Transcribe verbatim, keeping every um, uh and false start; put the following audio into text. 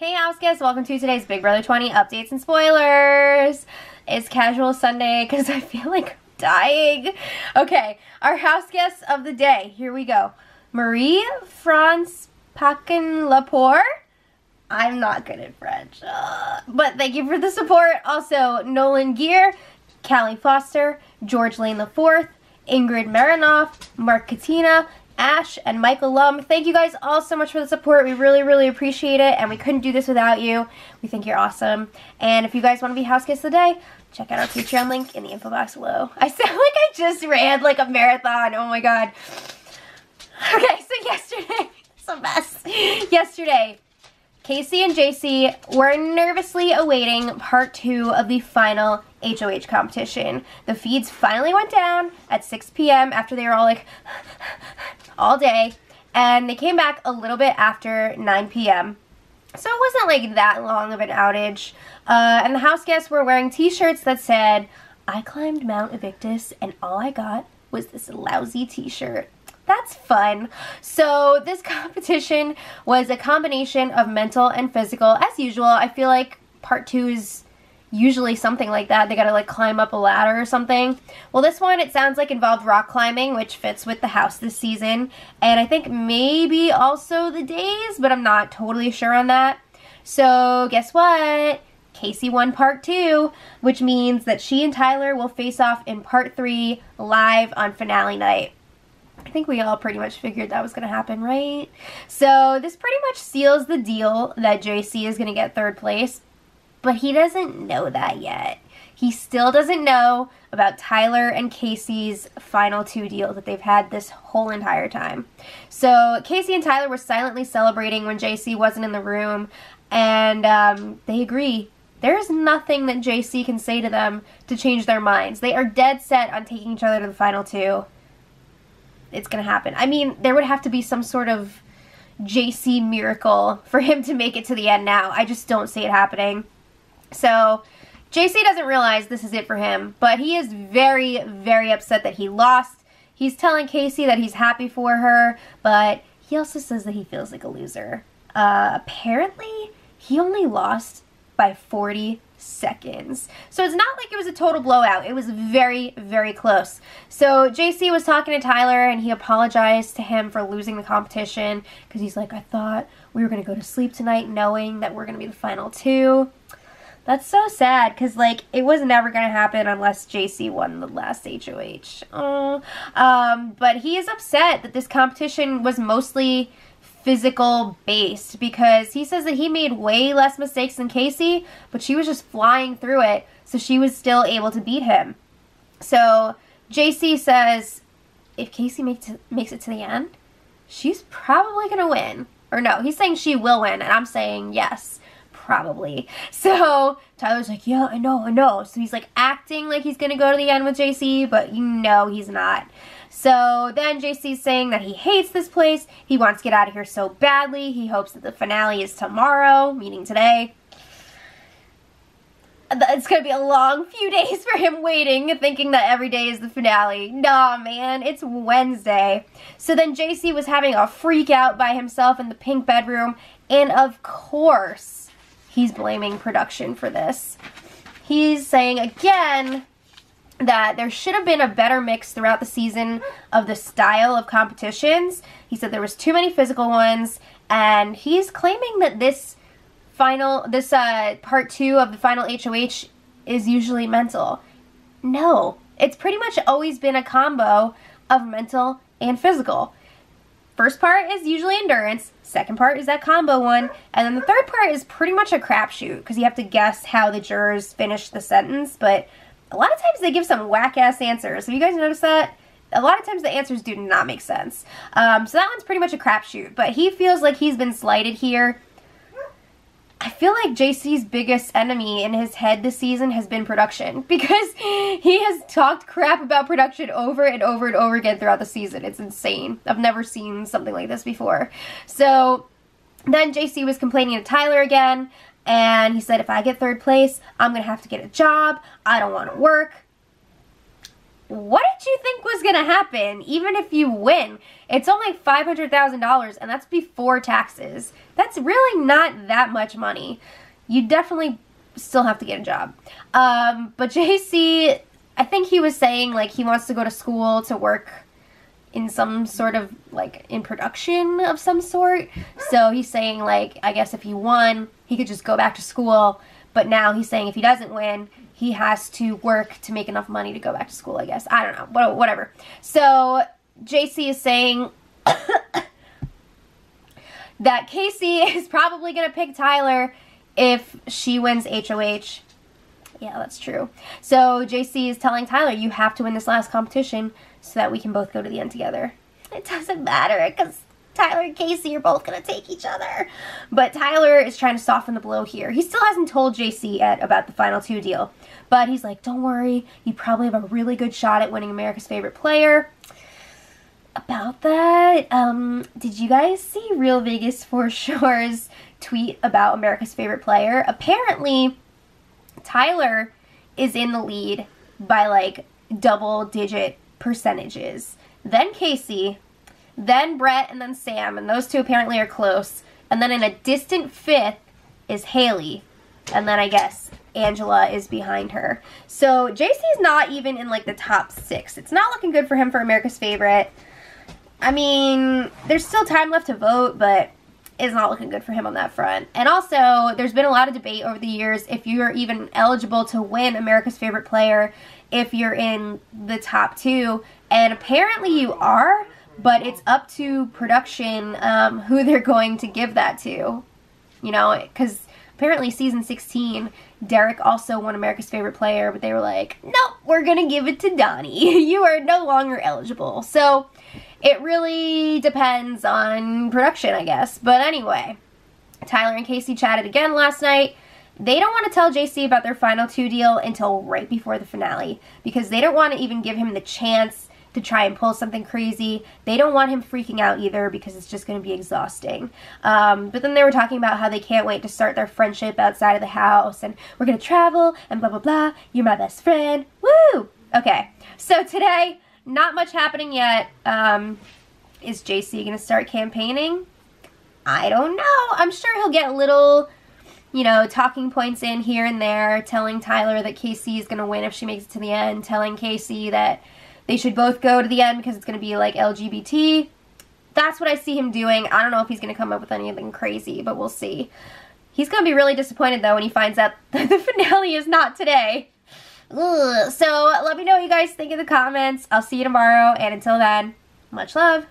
Hey Houseguests, welcome to today's Big Brother twenty updates and spoilers. It's casual Sunday because I feel like I'm dying. Okay, our Houseguests of the day, here we go. Marie France Pacin Lapore. I'm not good at French, uh, but thank you for the support. Also, Nolan Gear, Callie Foster, George Lane the Fourth, Ingrid Marinoff, Mark Katina, Ash, and Michael Lum. Thank you guys all so much for the support. We really, really appreciate it, and we couldn't do this without you. We think you're awesome. And if you guys want to be Houseguests of the Day, check out our Patreon link in the info box below. I sound like I just ran like a marathon. Oh my god. Okay, so yesterday, it's a mess. Yesterday, Kaycee and J C were nervously awaiting part two of the final H O H competition. The feeds finally went down at six p m after they were all like all day, and they came back a little bit after nine p m So it wasn't like that long of an outage, uh, and the Houseguests were wearing t-shirts that said, "I climbed Mount Evictus and all I got was this lousy t-shirt." That's fun. So this competition was a combination of mental and physical, as usual. I feel like part two is usually something like that. They gotta like climb up a ladder or something. Well, this one, it sounds like, involved rock climbing, which fits with the house this season, and I think maybe also the days, but I'm not totally sure on that. So guess what? Kaycee won part two, which means that she and Tyler will face off in part three live on finale night. I think we all pretty much figured that was going to happen, right? So this pretty much seals the deal that J C is going to get third place, but he doesn't know that yet. He still doesn't know about Tyler and Kaycee's final two deals that they've had this whole entire time. So Kaycee and Tyler were silently celebrating when J C wasn't in the room, and um, they agree. There's nothing that J C can say to them to change their minds. They are dead set on taking each other to the final two. It's gonna happen. I mean, there would have to be some sort of J C miracle for him to make it to the end now. I just don't see it happening. So J C doesn't realize this is it for him, but he is very, very upset that he lost. He's telling Kaycee that he's happy for her, but he also says that he feels like a loser. Uh, apparently, he only lost by forty seconds. So it's not like it was a total blowout. It was very, very close. So J C was talking to Tyler, and he apologized to him for losing the competition because he's like, I thought we were going to go to sleep tonight knowing that we're going to be the final two. That's so sad because, like, it was never going to happen unless J C won the last H O H. Oh. Um, but he is upset that this competition was mostly physical based because he says that he made way less mistakes than Kaycee, but she was just flying through it, so she was still able to beat him. So J C says if Kaycee makes it, makes it to the end, she's probably gonna win. Or no, he's saying she will win, and I'm saying yes, probably. So Tyler's like, yeah, I know, I know. So he's like acting like he's gonna go to the end with J C, but you know he's not. So then J C's saying that he hates this place, he wants to get out of here so badly, he hopes that the finale is tomorrow, meaning today. It's going to be a long few days for him waiting, thinking that every day is the finale. Nah, man, it's Wednesday. So then J C was having a freak out by himself in the pink bedroom, and of course, he's blaming production for this. He's saying again that there should have been a better mix throughout the season of the style of competitions. He said there was too many physical ones, and he's claiming that this final, this uh, part two of the final H O H is usually mental. No, it's pretty much always been a combo of mental and physical. First part is usually endurance, second part is that combo one, and then the third part is pretty much a crapshoot because you have to guess how the jurors finish the sentence, but a lot of times they give some whack-ass answers. Have you guys noticed that? A lot of times the answers do not make sense. Um, so that one's pretty much a crapshoot, but he feels like he's been slighted here. I feel like J C's biggest enemy in his head this season has been production because he has talked crap about production over and over and over again throughout the season. It's insane. I've never seen something like this before. So then J C was complaining to Tyler again. And he said, if I get third place, I'm going to have to get a job. I don't want to work. what did you think was gonna happen? Even if you win, it's only five hundred thousand dollars, and that's before taxes. That's really not that much money. You definitely still have to get a job. Um, but J C, I think he was saying like he wants to go to school to work in some sort of like in production of some sort. So he's saying like, I guess if he won, he could just go back to school. But now he's saying if he doesn't win, he has to work to make enough money to go back to school, I guess. I don't know, whatever. So J C is saying that Kaycee is probably gonna pick Tyler if she wins H O H. Yeah, that's true. So J C is telling Tyler, you have to win this last competition so that we can both go to the end together. It doesn't matter because Tyler and Kaycee are both gonna take each other. But Tyler is trying to soften the blow here. He still hasn't told J C yet about the final two deal, but he's like, don't worry, you probably have a really good shot at winning America's Favorite Player. About that, um, did you guys see Real Vegas for Shore's tweet about America's Favorite Player? Apparently, Tyler is in the lead by like double digit percentages. Then Kaycee, then Brett, and then Sam, and those two apparently are close. And then in a distant fifth is Haley, and then I guess Angela is behind her. So J C's not even in like the top six. It's not looking good for him for America's Favorite. I mean, there's still time left to vote, but it's not looking good for him on that front. And also, there's been a lot of debate over the years if you're even eligible to win America's Favorite Player if you're in the top two, and apparently you are, but it's up to production um, who they're going to give that to, you know, because apparently season sixteen, Derek also won America's Favorite Player, but they were like, nope, we're gonna give it to Donnie. You are no longer eligible. So it really depends on production, I guess. But anyway, Tyler and Kaycee chatted again last night. They don't want to tell J C about their final two deal until right before the finale because they don't want to even give him the chance to try and pull something crazy. They don't want him freaking out either because it's just going to be exhausting. Um, but then they were talking about how they can't wait to start their friendship outside of the house, and we're going to travel and blah, blah, blah. You're my best friend. Woo! Okay, so today, not much happening yet. Um, is J C going to start campaigning? I don't know. I'm sure he'll get little, you know, talking points in here and there, telling Tyler that Kaycee is going to win if she makes it to the end, telling Kaycee that they should both go to the end because it's going to be like L G B T. That's what I see him doing. I don't know if he's going to come up with anything crazy, but we'll see. He's going to be really disappointed, though, when he finds out that the finale is not today. Ugh. So let me know what you guys think in the comments. I'll see you tomorrow, and until then, much love.